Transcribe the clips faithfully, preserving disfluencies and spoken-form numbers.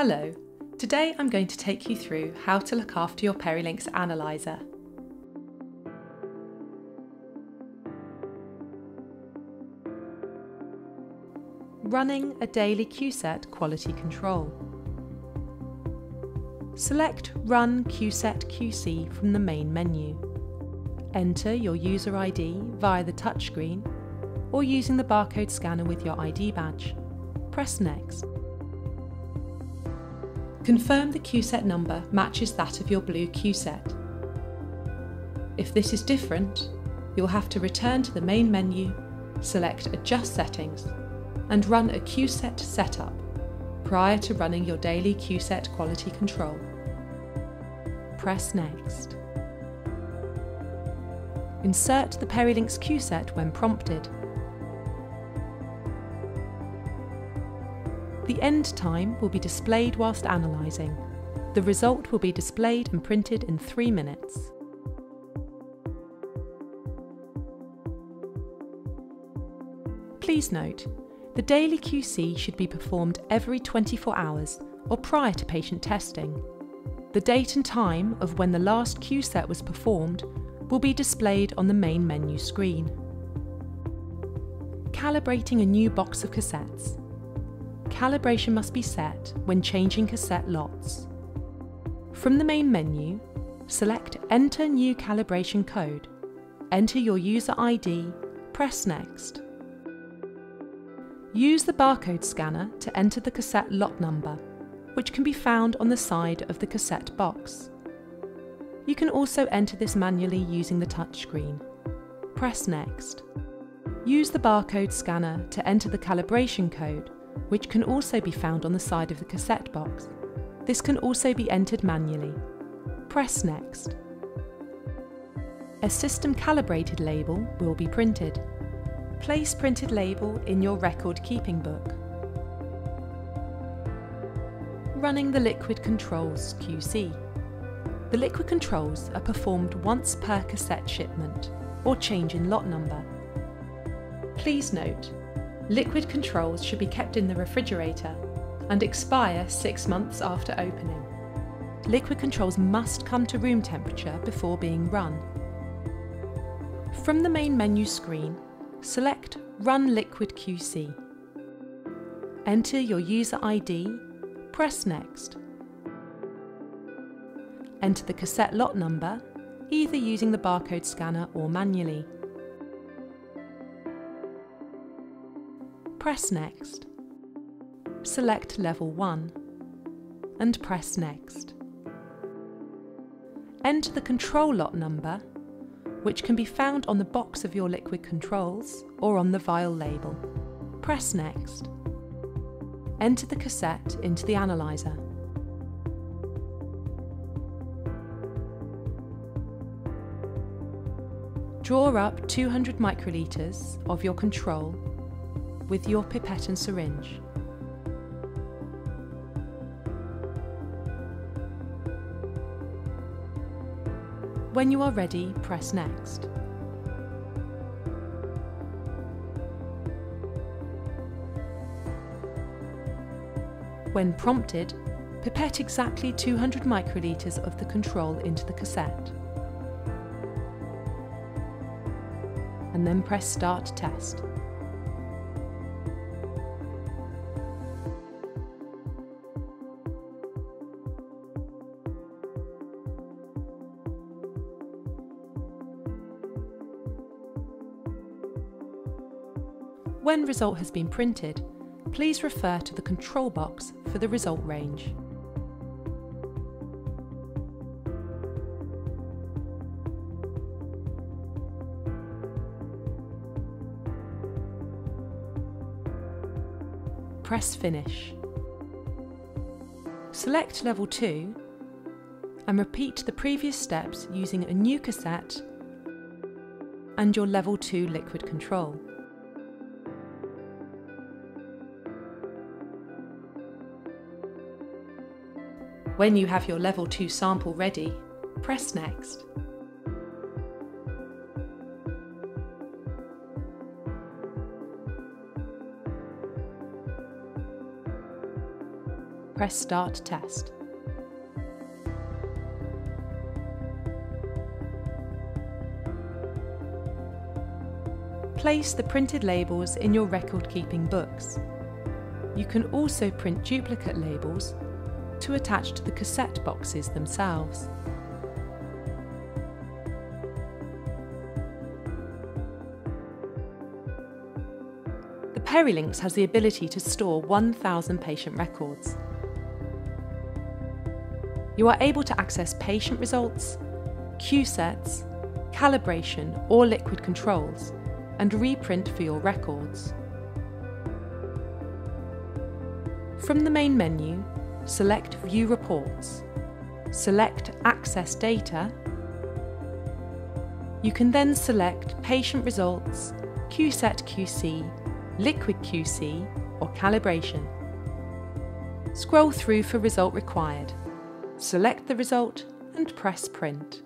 Hello, today I'm going to take you through how to look after your Perilynx analyzer. Running a daily Q SET quality control. Select Run Q SET Q C from the main menu. Enter your user I D via the touchscreen or using the barcode scanner with your I D badge. Press Next. Confirm the Q SET number matches that of your blue Q SET. If this is different, you'll have to return to the main menu, select Adjust Settings, and run a Q SET setup prior to running your daily Q SET quality control. Press Next. Insert the Perilynx Q SET when prompted. The end time will be displayed whilst analysing. The result will be displayed and printed in three minutes. Please note, the daily Q C should be performed every twenty-four hours or prior to patient testing. The date and time of when the last Q SET was performed will be displayed on the main menu screen. Calibrating a new box of cassettes. Calibration must be set when changing cassette lots. From the main menu, select Enter New Calibration Code, enter your user I D, press Next. Use the barcode scanner to enter the cassette lot number, which can be found on the side of the cassette box. You can also enter this manually using the touchscreen. Press Next. Use the barcode scanner to enter the calibration code, which can also be found on the side of the cassette box. This can also be entered manually. Press Next. A system calibrated label will be printed. Place printed label in your record keeping book. Running the liquid controls Q C. The liquid controls are performed once per cassette shipment or change in lot number. Please note, liquid controls should be kept in the refrigerator and expire six months after opening. Liquid controls must come to room temperature before being run. From the main menu screen, select Run Liquid Q C. Enter your user I D, press Next. Enter the cassette lot number, either using the barcode scanner or manually. Press Next. Select Level one and press Next. Enter the control lot number, which can be found on the box of your liquid controls or on the vial label. Press Next. Enter the cassette into the analyzer. Draw up two hundred microliters of your control with your pipette and syringe. When you are ready, press Next. When prompted, pipette exactly two hundred microliters of the control into the cassette. And then press Start Test. When result has been printed, please refer to the control box for the result range. Press Finish. Select Level two and repeat the previous steps using a new cassette and your Level two liquid control. When you have your Level two sample ready, press Next. press Start Test. Place the printed labels in your record-keeping books. You can also print duplicate labels to attach to the cassette boxes themselves. The Perilynx has the ability to store one thousand patient records. You are able to access patient results, Q sets, calibration or liquid controls, and reprint for your records. From the main menu, select View Reports. Select Access Data. You can then select Patient Results, Q set Q C, Liquid Q C, or Calibration. Scroll through for Result Required. Select the result and press Print.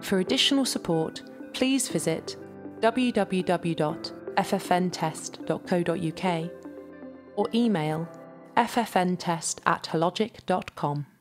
For additional support, please visit w w w dot f f n test dot co dot u k or email f f n test at hologic dot com.